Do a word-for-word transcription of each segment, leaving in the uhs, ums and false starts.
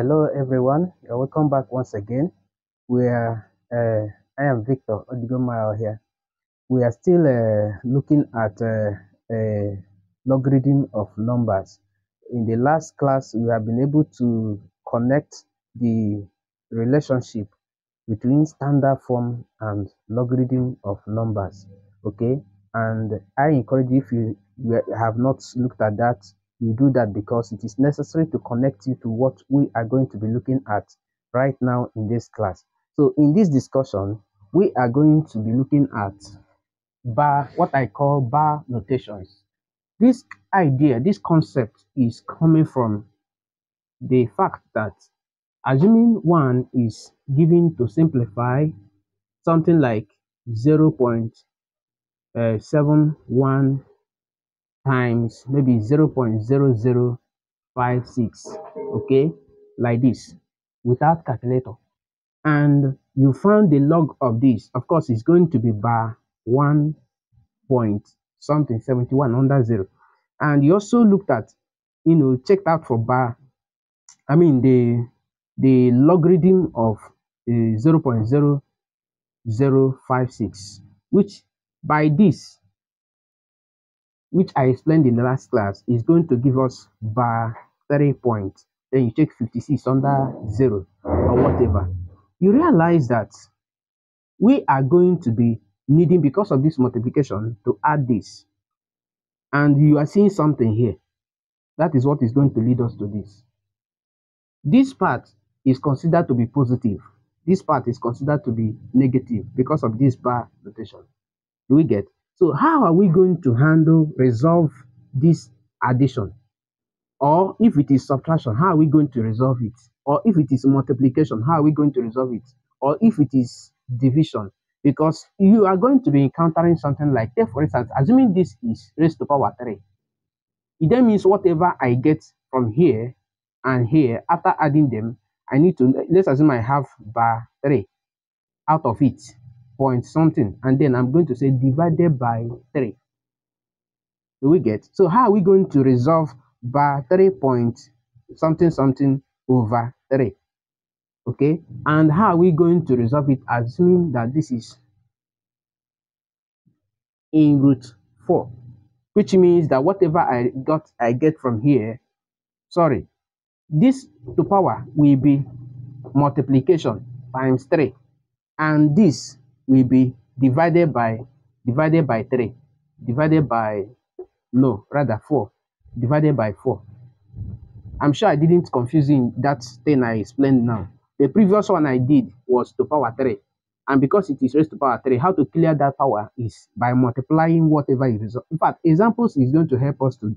Hello everyone, you're welcome back once again. We are, uh, I am Victor Odigomyo here. We are still uh, looking at uh, a logarithm of numbers. In the last class, we have been able to connect the relationship between standard form and logarithm of numbers, okay? And I encourage you, if you have not looked at that, you do that because it is necessary to connect you to what we are going to be looking at right now in this class. So in this discussion, we are going to be looking at bar, what I call bar notations. This idea, this concept is coming from the fact that assuming one is given to simplify something like zero point seven one times maybe zero point zero zero five six, okay, like this without calculator, and you found the log of this, of course it's going to be bar one point something seventy-one under zero. And you also looked at, you know, checked out for bar, I mean the the logarithm of uh, zero point zero zero five six, which by this, which I explained in the last class, is going to give us bar three point. Then you take fifty-six under zero or whatever. You realize that we are going to be needing, because of this multiplication, to add this. And you are seeing something here. That is what is going to lead us to this. This part is considered to be positive. This part is considered to be negative because of this bar notation. Do we get? So how are we going to handle, resolve this addition? Or if it is subtraction, how are we going to resolve it? Or if it is multiplication, how are we going to resolve it? Or if it is division? Because you are going to be encountering something like, take for instance, assuming this is raised to power three. It then means whatever I get from here and here, after adding them, I need to, let's assume I have bar three out of it, point something, and then I'm going to say divided by three. Do we get? So how are we going to resolve bar three point something something over three? Okay, and how are we going to resolve it, assuming that this is in root four, which means that whatever I got, I get from here, sorry, this to power will be multiplication times three, and this will be divided by divided by three, divided by no, rather four, divided by four. I'm sure I didn't confuse in that thing I explained now. The previous one I did was to power three, and because it is raised to power three, how to clear that power is by multiplying whatever it is. In fact, examples is going to help us to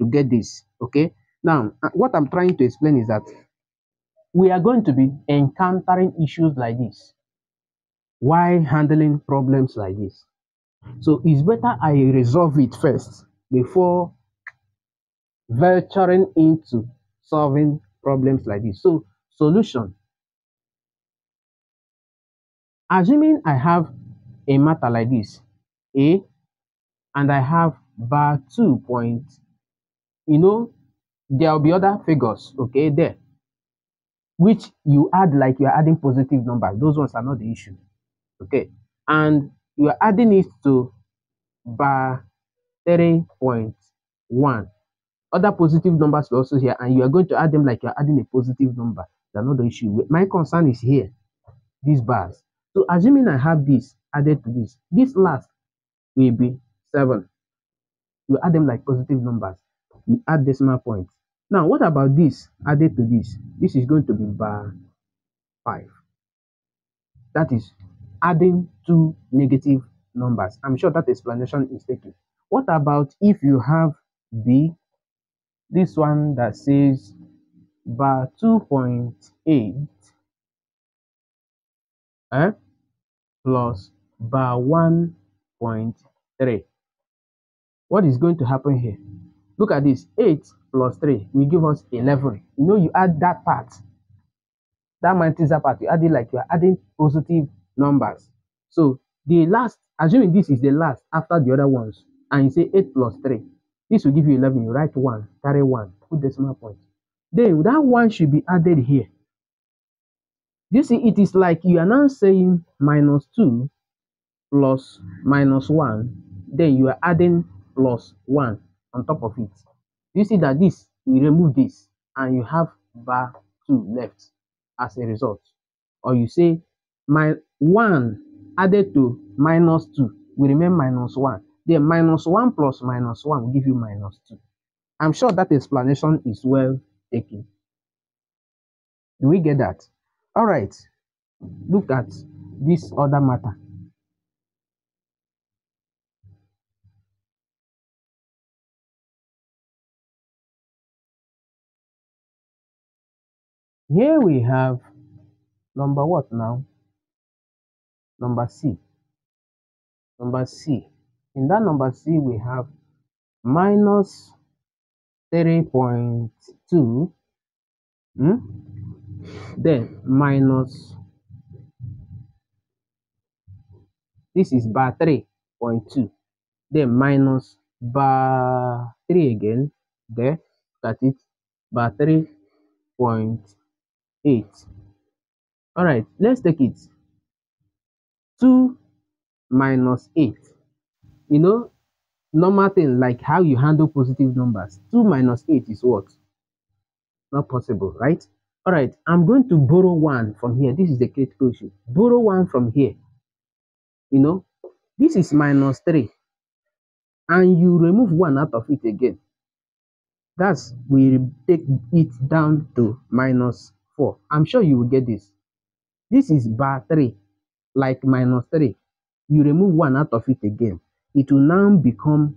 to get this. Okay. Now, what I'm trying to explain is that we are going to be encountering issues like this while handling problems like this. So it's better I resolve it first before venturing into solving problems like this. So solution, assuming I have a matter like this, A, and I have bar two point, you know, there will be other figures, okay, there, which you add like you are adding positive numbers. Those ones are not the issue. Okay, and you are adding it to bar three point one. Other positive numbers are also here, and you are going to add them like you are adding a positive number. That's not the issue. My concern is here, these bars. So assuming I have this added to this, this last will be seven. You add them like positive numbers. You add decimal points. Now, what about this added to this? This is going to be bar five. That is adding two negative numbers. I'm sure that explanation is taken. What about if you have B, this one that says bar two point eight eh, plus bar one point three? What is going to happen here? Look at this, eight plus three will give us eleven. You know, you add that part, that multiplier part, you add it like you are adding positive numbers. So the last, assuming this is the last after the other ones, and you say eight plus three, this will give you eleven. You write one, carry one, put decimal point. then that one should be added here. You see, it is like you are now saying minus two plus minus one, then you are adding plus one on top of it. You see that this, we remove this, and you have bar two left as a result. Or you say my one added to minus two, we remain minus one. Then minus one plus minus one will give you minus two. I'm sure that explanation is well taken. Do we get that? All right. Look at this other matter. Here we have number what now? Number C. Number C. In that number C, we have minus three point two. Hmm? Then minus, this is bar three point two. Then minus bar three again. There, that is bar three point eight. All right, let's take it. two minus eight. You know, normal thing like how you handle positive numbers. two minus eight is what? Not possible, right? All right, I'm going to borrow one from here. This is the critical issue. Borrow one from here. You know, this is minus three. And you remove one out of it again. That's, we take it down to minus four. I'm sure you will get this. This is bar three, like minus three. You remove one out of it again. It will now become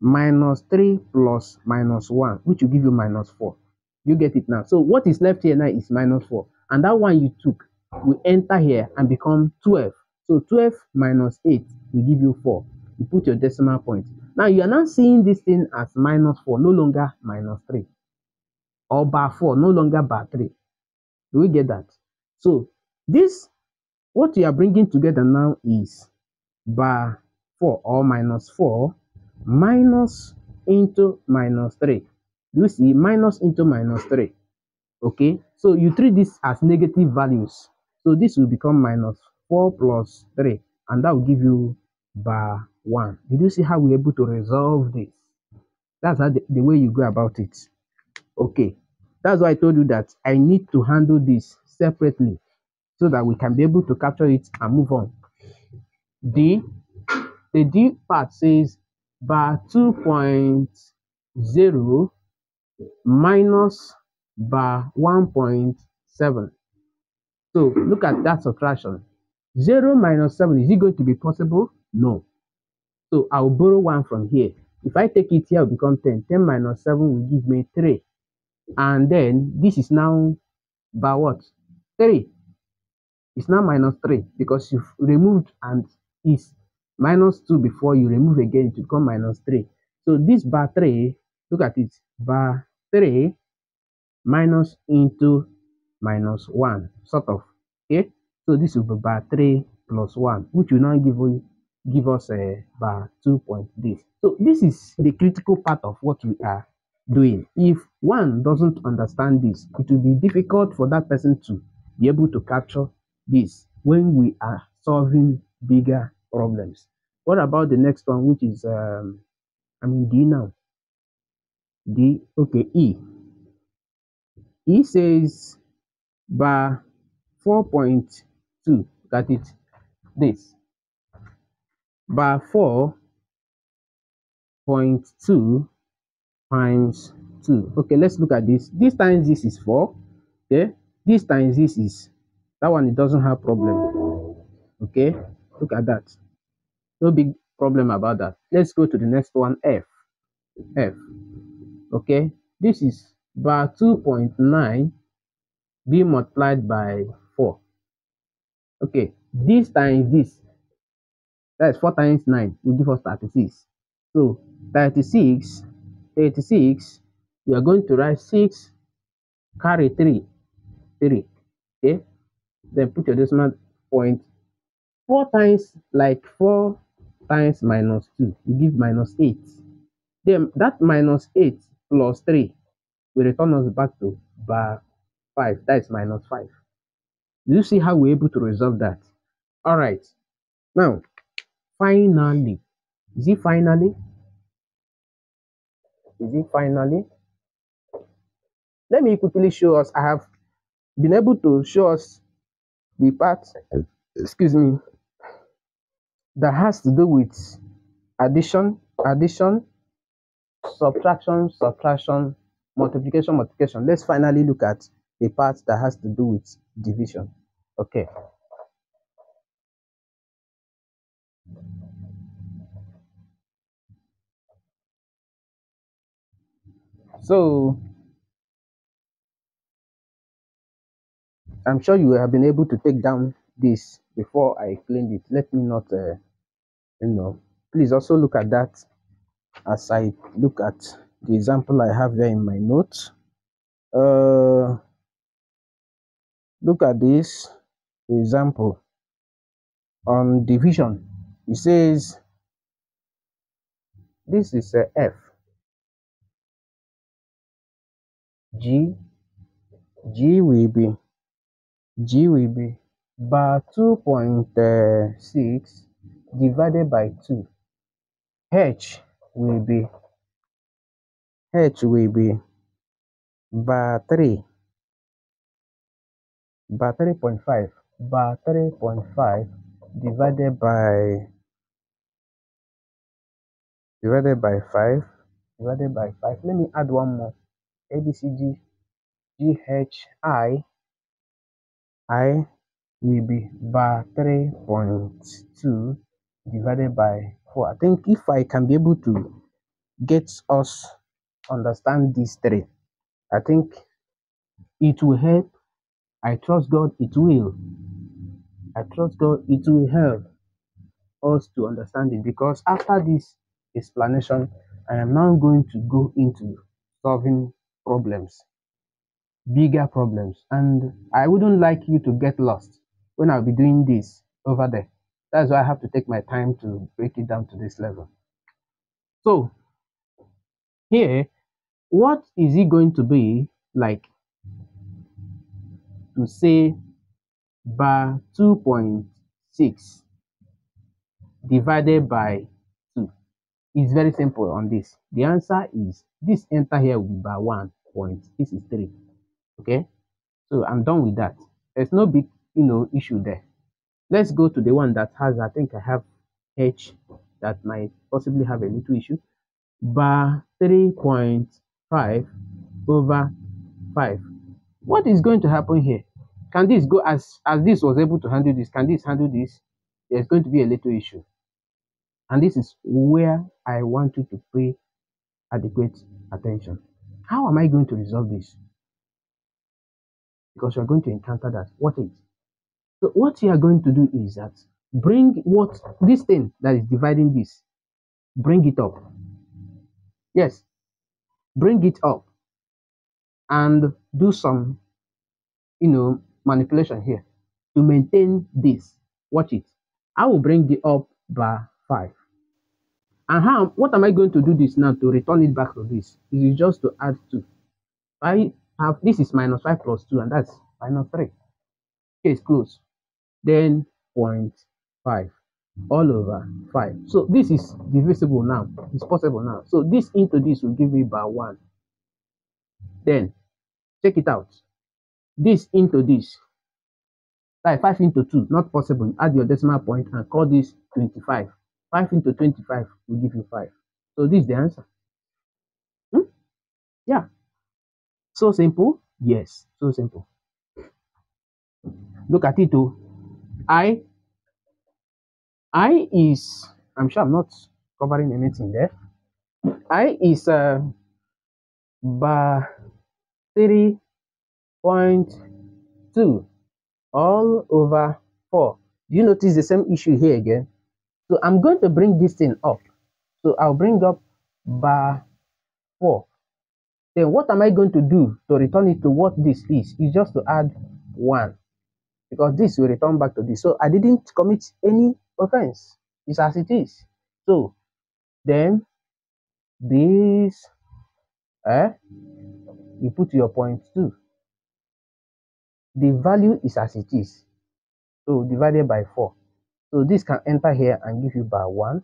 minus three plus minus one, which will give you minus four. You get it now. So what is left here now is minus four. And that one you took will enter here and become twelve. So twelve minus eight will give you four. You put your decimal point. Now you are now seeing this thing as minus four, no longer minus three. Or bar four, no longer bar three. Do we get that? So this, what you are bringing together now is bar four or minus four minus into minus three. You see, minus into minus three. Okay, so you treat this as negative values. So this will become minus four plus three, and that will give you bar one. Did you see how we're able to resolve this? That's how the, the way you go about it. Okay, that's why I told you that I need to handle this separately so that we can be able to capture it and move on. D, the D part says bar two point zero minus bar one point seven. So look at that subtraction. zero minus seven, is it going to be possible? No. So I'll borrow one from here. If I take it here, it'll become ten. ten minus seven will give me three. And then this is now bar what? three. It's now minus three because you've removed, and it's minus two before you remove again, it will become minus three. So this bar three, look at it, bar three minus into minus one, sort of. Okay, so this will be bar three plus one, which will now give you give us a bar two point this. So this is the critical part of what we are doing. If one doesn't understand this, it will be difficult for that person to be able to capture this when we are solving bigger problems. What about the next one, which is um I mean D now? D, okay, E. E says bar four point two, that is this. Bar four point two times two. Okay, let's look at this. This times this is four. Okay, this times this is, that one, it doesn't have problem. Okay, look at that. No big problem about that. Let's go to the next one, F. F. Okay, this is bar two point nine be multiplied by four. Okay, this times this, that's four times nine, will give us thirty-six. So thirty-six, thirty-six, we are going to write six, carry three, three. Okay, then put your decimal point. four times, like four times minus two, you give minus eight. Then that minus eight plus three will return us back to bar five. That is minus five. Do you see how we're able to resolve that? All right. Now, finally, is it finally? Is it finally? Let me quickly show us. I have been able to show us the part, excuse me, that has to do with addition, addition, subtraction, subtraction, multiplication, multiplication. Let's finally look at the part that has to do with division. Okay. So, I'm sure you have been able to take down this before I cleaned it. Let me not, uh, you know, please also look at that as I look at the example I have there in my notes. Uh, look at this example on division. It says, this is uh, F. G, G will be, G will be bar two point six divided by two. H will be, H will be bar three, bar three point five, bar three point five divided by, divided by five, divided by five. Let me add one more. A, B, C, G, G, H, I, I will be bar three point two divided by four. I think if I can be able to get us understand these three, I think it will help. I trust God it will. I trust God it will help us to understand it, because after this explanation, I am now going to go into solving problems, bigger problems, and I wouldn't like you to get lost when I'll be doing this over there. That's why I have to take my time to break it down to this level. So here, what is it going to be like to say bar two point six divided by two? It's very simple on this. The answer is this enter here will be bar one. This is three. Okay, so I'm done with that. There's no big, you know, issue there. Let's go to the one that has, I think I have H that might possibly have a little issue. Bar three point five over five. What is going to happen here? Can this go as as this was able to handle this? Can this handle this? There's going to be a little issue, and this is where I want you to pay adequate attention. How am I going to resolve this? Because you are going to encounter that. What is? So what you are going to do is that bring what this thing that is dividing this, bring it up. Yes, bring it up and do some, you know, manipulation here to maintain this. Watch it. I will bring it up by five. And how, what am I going to do this now to return it back to this? This is just to add two. I have, this is minus five plus two, and that's minus three. Case closed. Then zero point five all over five. So this is divisible now. It's possible now. So this into this will give me bar one. Then check it out. This into this. Like five into two, not possible. Add your decimal point and call this twenty-five. five into twenty-five will give you five. So this is the answer. Hmm? Yeah. So simple? Yes. So simple. Look at it too. I. I is, I'm sure I'm not covering anything there. I is uh, bar three point two all over four. Do you notice the same issue here again? So I'm going to bring this thing up. So I'll bring up bar four. Then what am I going to do to return it to what this is? Is just to add one. Because this will return back to this. So I didn't commit any offense. It's as it is. So then this eh, you put your point two. The value is as it is, so divided by four. So this can enter here and give you bar one,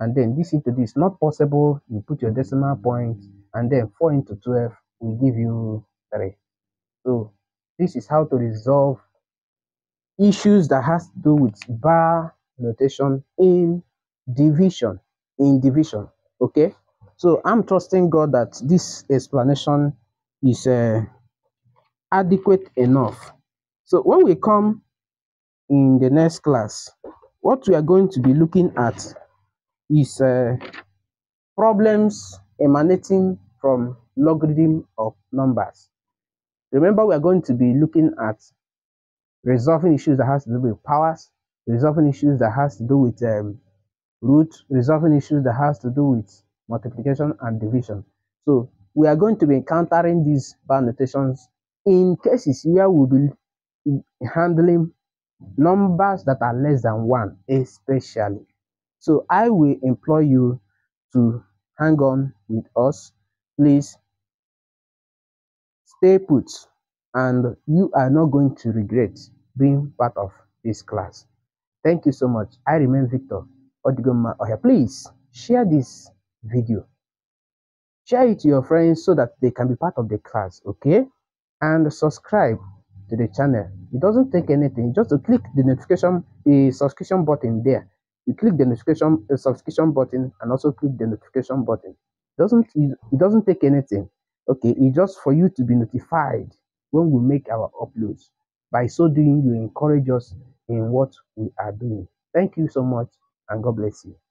and then this into this, not possible, you put your decimal point, and then four into twelve will give you three. So this is how to resolve issues that has to do with bar notation in division, in division, okay? So I'm trusting God that this explanation is uh, adequate enough. So when we come in the next class, what we are going to be looking at is uh, problems emanating from logarithm of numbers. Remember, we are going to be looking at resolving issues that has to do with powers, resolving issues that has to do with um, root, resolving issues that has to do with multiplication and division. So we are going to be encountering these bar notations in cases where we'll be handling numbers that are less than one, especially. So I will implore you to hang on with us. Please stay put, and you are not going to regret being part of this class. Thank you so much. I remain Victor Odigomyo. Please share this video. Share it to your friends so that they can be part of the class, okay? And subscribe to the channel. It doesn't take anything, just to click the notification, the subscription button there. You click the notification, the subscription button, and also click the notification button. It doesn't it doesn't take anything, okay? It's just for you to be notified when we make our uploads. By so doing, you encourage us in what we are doing. Thank you so much, and God bless you.